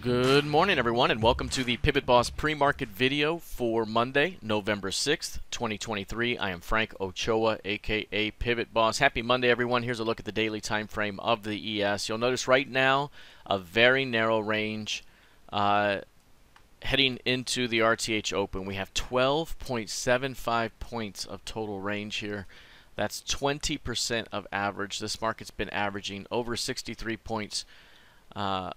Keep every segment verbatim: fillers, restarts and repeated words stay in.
Good morning, everyone, and welcome to the Pivot Boss pre-market video for Monday, November sixth, twenty twenty-three. I am Frank Ochoa, aka Pivot Boss. Happy Monday, everyone. Here's a look at the daily time frame of the E S. You'll notice right now a very narrow range uh, heading into the R T H open. We have twelve point seven five points of total range here. That's twenty percent of average. This market's been averaging over sixty-three points uh,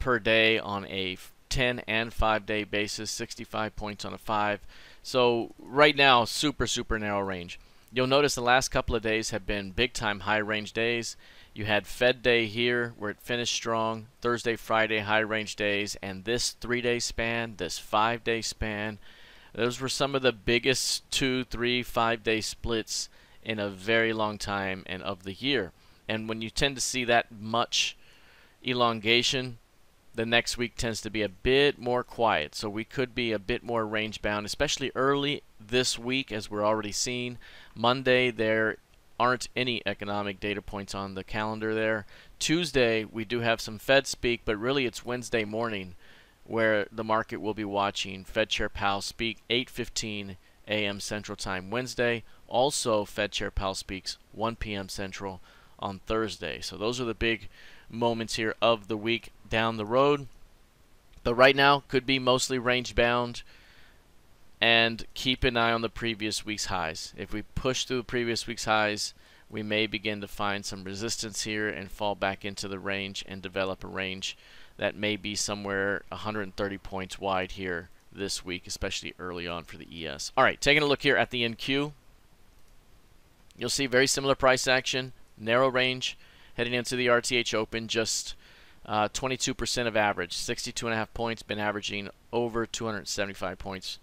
per day on a ten and five day basis, sixty-five points on a five. So right now, super, super narrow range. You'll notice the last couple of days have been big time high range days. You had Fed Day here where it finished strong, Thursday, Friday, high range days, and this three day span, this five day span, those were some of the biggest two, three, five day splits in a very long time and of the year. And when you tend to see that much elongation, the next week tends to be a bit more quiet, so we could be a bit more range bound, especially early this week, as we're already seeing. Monday, there aren't any economic data points on the calendar there. Tuesday, we do have some Fed speak, but really it's Wednesday morning where the market will be watching Fed Chair Powell speak, eight fifteen A M Central Time Wednesday. Also, Fed Chair Powell speaks one P M Central on Thursday. So those are the big moments here of the week down the road, but right now could be mostly range bound, and keep an eye on the previous week's highs. If we push through the previous week's highs, we may begin to find some resistance here and fall back into the range and develop a range that may be somewhere one hundred thirty points wide here this week, especially early on for the E S. All right, taking a look here at the N Q, you'll see very similar price action, narrow range, heading into the R T H open, just twenty-two percent uh, of average, sixty-two point five points, been averaging over two hundred seventy-five points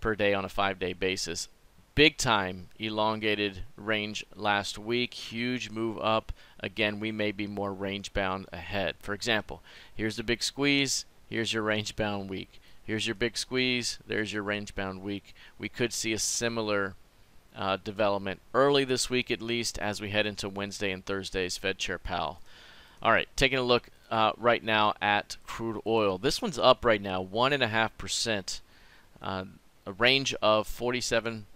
per day on a five day basis. Big time elongated range last week, huge move up. Again, we may be more range bound ahead. For example, here's the big squeeze, here's your range bound week. Here's your big squeeze, there's your range bound week. We could see a similar Uh, development early this week, at least as we head into Wednesday and Thursday's Fed Chair Powell. All right, taking a look uh, right now at crude oil. This one's up right now, one and a half percent, a range of forty-seven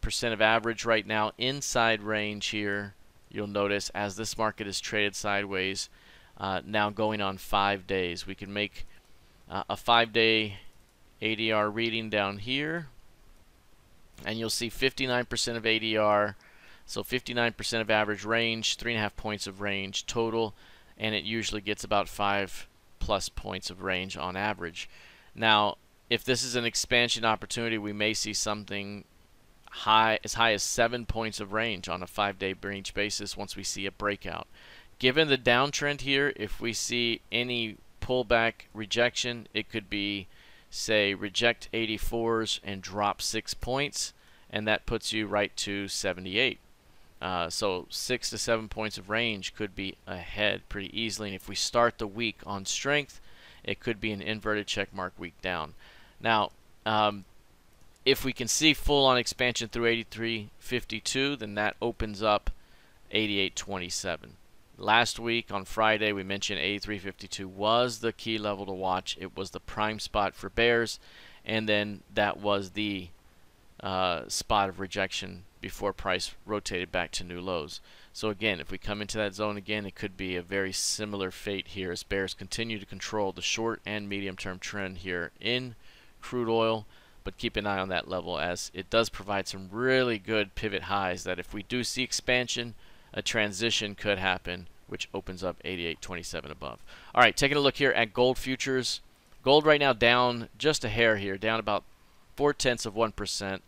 percent of average right now, inside range here. You'll notice as this market is traded sideways, uh, now going on five days. We can make uh, a five day A D R reading down here, and you'll see fifty-nine percent of A D R, so fifty-nine percent of average range, three and a half points of range total, and it usually gets about five plus points of range on average. Now, if this is an expansion opportunity, we may see something high, as high as seven points of range on a five day range basis once we see a breakout. Given the downtrend here, if we see any pullback rejection, it could be, say, reject eighty-fours and drop six points, and that puts you right to seventy-eight. Uh, so six to seven points of range could be ahead pretty easily, and if we start the week on strength, it could be an inverted check mark week down. Now, um, if we can see full-on expansion through eighty-three fifty-two, then that opens up eighty-eight twenty-seven. Last week on Friday, we mentioned eighty-three fifty-two was the key level to watch. It was the prime spot for bears, and then that was the uh, spot of rejection before price rotated back to new lows. So again, if we come into that zone again, it could be a very similar fate here as bears continue to control the short and medium-term trend here in crude oil. But keep an eye on that level, as it does provide some really good pivot highs that if we do see expansion, a transition could happen, which opens up eighty-eight twenty-seven above. All right, taking a look here at gold futures. Gold right now down just a hair here, down about four-tenths of one percent.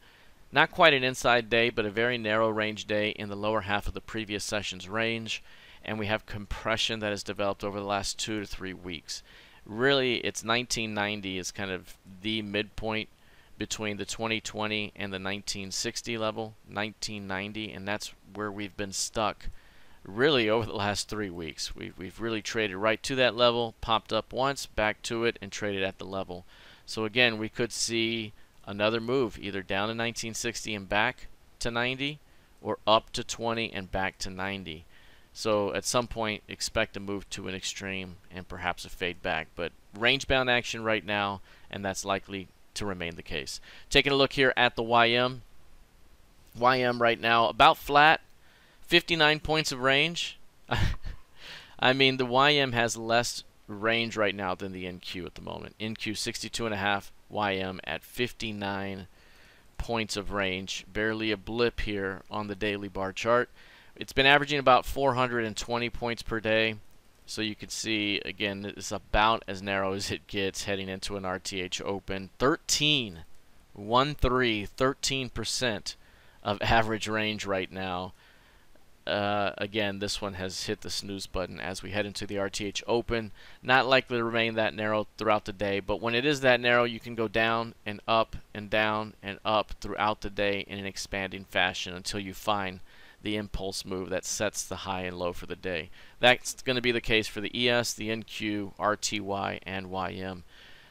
Not quite an inside day, but a very narrow range day in the lower half of the previous session's range, and we have compression that has developed over the last two to three weeks. Really, it's nineteen ninety is kind of the midpoint between the twenty twenty and the nineteen sixty level, nineteen ninety, and that's where we've been stuck really over the last three weeks. We've, we've really traded right to that level, popped up once, back to it, and traded at the level. So again, we could see another move, either down to nineteen sixty and back to ninety, or up to twenty and back to ninety. So at some point, expect a move to an extreme and perhaps a fade back, but range-bound action right now, and that's likely to remain the case. Taking a look here at the Y M. Y M right now about flat, fifty-nine points of range. I mean, the Y M has less range right now than the N Q at the moment. N Q sixty-two and a half, Y M at fifty-nine points of range. Barely a blip here on the daily bar chart. It's been averaging about four hundred twenty points per day. So you can see, again, it's about as narrow as it gets heading into an R T H open. thirteen, one three, thirteen percent of average range right now. Uh, again, this one has hit the snooze button as we head into the R T H open. Not likely to remain that narrow throughout the day, but when it is that narrow, you can go down and up and down and up throughout the day in an expanding fashion until you find the impulse move that sets the high and low for the day. That's going to be the case for the E S, the N Q, R T Y, and Y M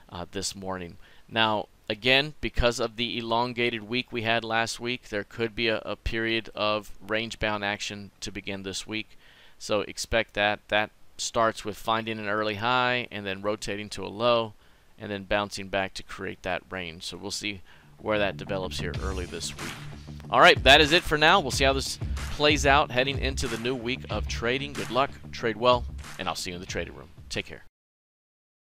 uh, this morning. Now, again, because of the elongated week we had last week, there could be a, a period of range-bound action to begin this week. So expect that. That starts with finding an early high and then rotating to a low and then bouncing back to create that range. So we'll see where that develops here early this week. All right, that is it for now. We'll see how this plays out heading into the new week of trading. Good luck, trade well, and I'll see you in the trading room. Take care.